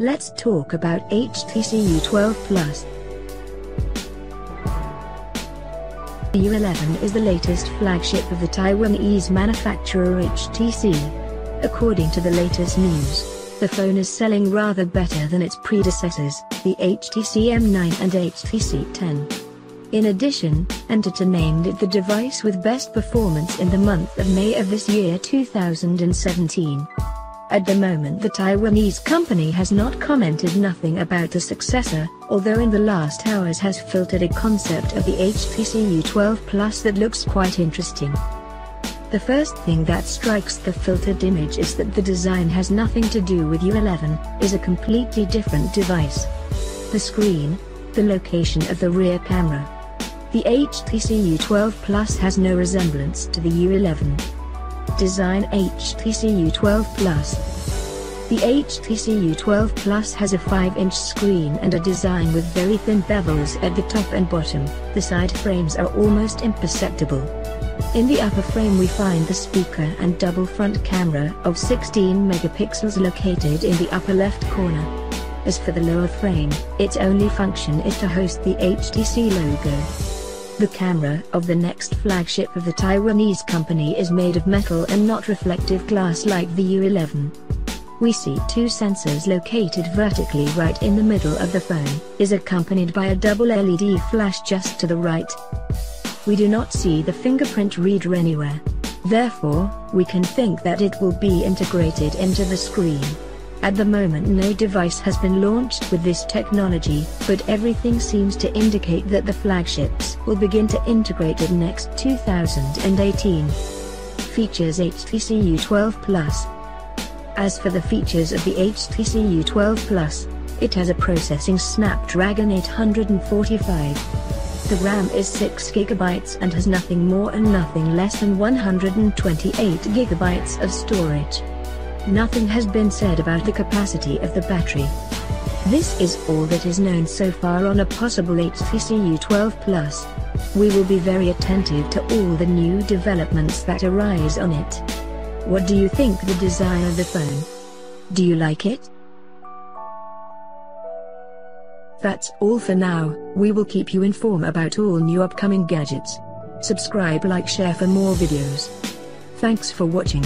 Let's talk about HTC U12 Plus. The U11 is the latest flagship of the Taiwanese manufacturer HTC. According to the latest news, the phone is selling rather better than its predecessors, the HTC M9 and HTC 10. In addition, Enterta named it the device with best performance in the month of May of this year 2017. At the moment the Taiwanese company has not commented nothing about the successor, although in the last hours has filtered a concept of the HTC U12 Plus that looks quite interesting. The first thing that strikes the filtered image is that the design has nothing to do with U11, is a completely different device. The screen, the location of the rear camera. The HTC U12 Plus has no resemblance to the U11. Design HTC U12 Plus. The HTC U12 Plus has a 5-inch screen and a design with very thin bevels at the top and bottom, the side frames are almost imperceptible. In the upper frame we find the speaker and double front camera of 16 megapixels located in the upper left corner. As for the lower frame, its only function is to host the HTC logo. The camera of the next flagship of the Taiwanese company is made of metal and not reflective glass like the U11. We see two sensors located vertically right in the middle of the phone, is accompanied by a double LED flash just to the right. We do not see the fingerprint reader anywhere. Therefore, we can think that it will be integrated into the screen. At the moment no device has been launched with this technology, but everything seems to indicate that the flagships will begin to integrate it next 2018. Features HTC U12 Plus. As for the features of the HTC U12 Plus, it has a processing Snapdragon 845. The RAM is 6 GB and has nothing more and nothing less than 128 GB of storage. Nothing has been said about the capacity of the battery. This is all that is known so far on a possible HTC U12 Plus. We will be very attentive to all the new developments that arise on it. What do you think the design of the phone? Do you like it? That's all for now, we will keep you informed about all new upcoming gadgets. Subscribe, like, share for more videos. Thanks for watching.